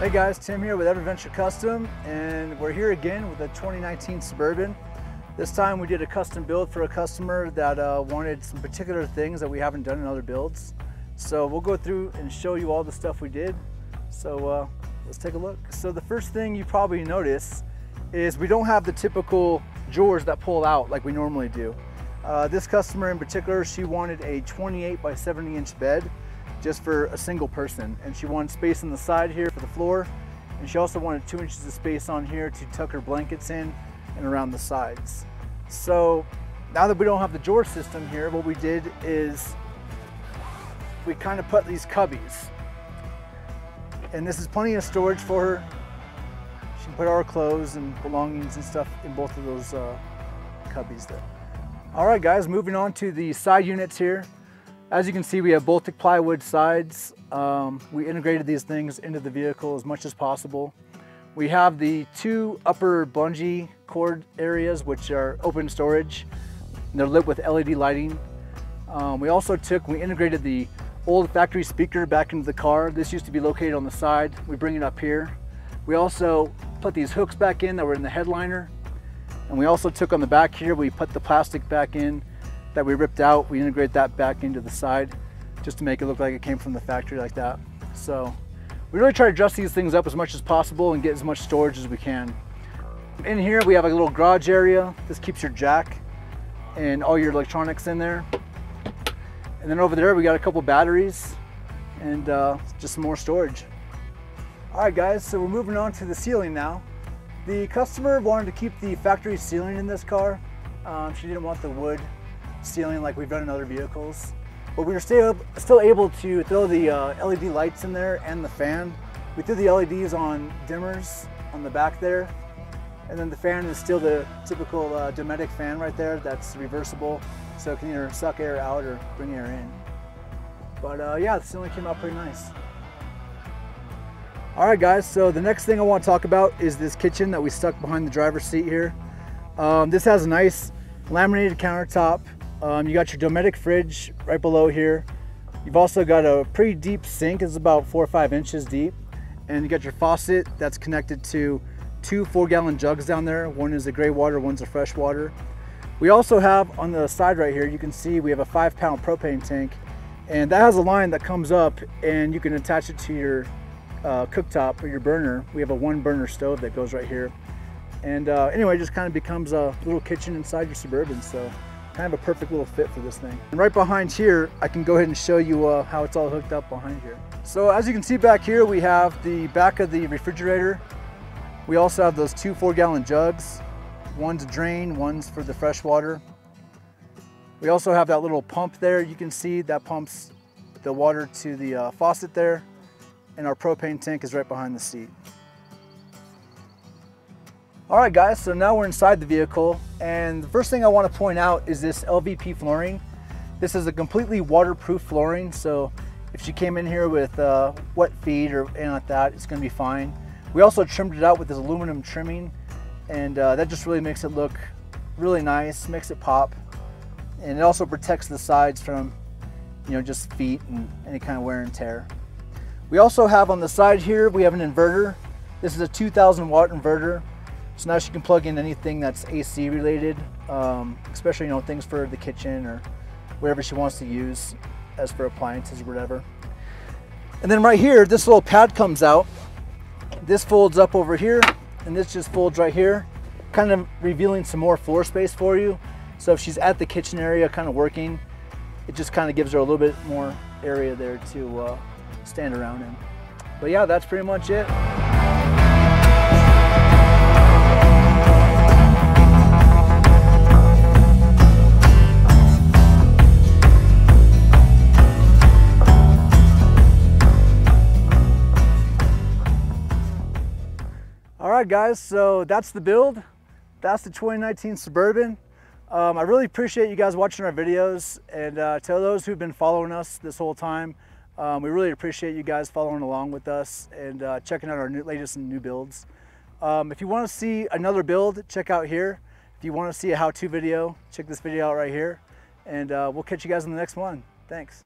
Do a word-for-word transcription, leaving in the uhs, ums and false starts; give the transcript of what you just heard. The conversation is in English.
Hey guys, Tim here with Everventure Custom, and we're here again with a twenty nineteen Suburban. This time we did a custom build for a customer that uh, wanted some particular things that we haven't done in other builds. So we'll go through and show you all the stuff we did. So uh, let's take a look. So the first thing you probably notice is we don't have the typical drawers that pull out like we normally do. Uh, this customer in particular, she wanted a twenty-eight by seventy inch bed just for a single person, and she wanted space on the side here for the floor, and she also wanted two inches of space on here to tuck her blankets in and around the sides. So now that we don't have the drawer system here, what we did is we kind of put these cubbies, and this is plenty of storage for her. She can put all her clothes and belongings and stuff in both of those uh, cubbies there. All right guys, moving on to the side units here. As you can see, we have Dometic plywood sides. Um, we integrated these things into the vehicle as much as possible. We have the two upper bungee cord areas, which are open storage. They're lit with L E D lighting. Um, we also took, we integrated the old factory speaker back into the car. This used to be located on the side. We bring it up here. We also put these hooks back in that were in the headliner. And we also took on the back here, we put the plastic back in that we ripped out. We integrate that back into the side just to make it look like it came from the factory like that. So we really try to dress these things up as much as possible and get as much storage as we can. In here we have a little garage area. This keeps your jack and all your electronics in there. And then over there we got a couple batteries and uh, just some more storage. All right guys, so we're moving on to the ceiling now. The customer wanted to keep the factory ceiling in this car. Um, she didn't want the wood ceiling like we've done in other vehicles, but we were still still able to throw the uh, L E D lights in there and the fan. We threw the L E Ds on dimmers on the back there, and then the fan is still the typical uh, Dometic fan right there that's reversible, so it can either suck air out or bring air in. But uh, yeah, the ceiling came out pretty nice. Alright guys, so the next thing I want to talk about is this kitchen that we stuck behind the driver's seat here. Um, this has a nice laminated countertop. Um, you got your Dometic fridge right below here. You've also got a pretty deep sink. It's about four or five inches deep. And you got your faucet that's connected to two four gallon jugs down there. One is the gray water, one's the fresh water. We also have on the side right here, you can see we have a five pound propane tank. And that has a line that comes up and you can attach it to your uh, cooktop or your burner. We have a one burner stove that goes right here. And uh, anyway, it just kind of becomes a little kitchen inside your Suburban. So kind of a perfect little fit for this thing. And right behind here, I can go ahead and show you uh, how it's all hooked up behind here. So as you can see back here, we have the back of the refrigerator. We also have those two four gallon jugs. One's a drain, one's for the fresh water. We also have that little pump there. You can see that pumps the water to the uh, faucet there. And our propane tank is right behind the seat. All right guys, so now we're inside the vehicle, and the first thing I want to point out is this L V P flooring. This is a completely waterproof flooring, so if she came in here with uh, wet feet or anything like that, it's gonna be fine. We also trimmed it out with this aluminum trimming, and uh, that just really makes it look really nice, makes it pop. And it also protects the sides from, you know, just feet and any kind of wear and tear. We also have on the side here, we have an inverter. This is a two thousand watt inverter. So now she can plug in anything that's A C related, um, especially, you know, things for the kitchen or whatever she wants to use as for appliances or whatever. And then right here, this little pad comes out. This folds up over here, and this just folds right here, kind of revealing some more floor space for you. So if she's at the kitchen area kind of working, it just kind of gives her a little bit more area there to uh, stand around in. But yeah, that's pretty much it. Alright guys, so that's the build. That's the twenty nineteen Suburban. Um, I really appreciate you guys watching our videos, and uh, to those who've been following us this whole time, um, we really appreciate you guys following along with us and uh, checking out our new, latest and new builds. Um, if you want to see another build, check out here. If you want to see a how-to video, check this video out right here, and uh, we'll catch you guys in the next one. Thanks.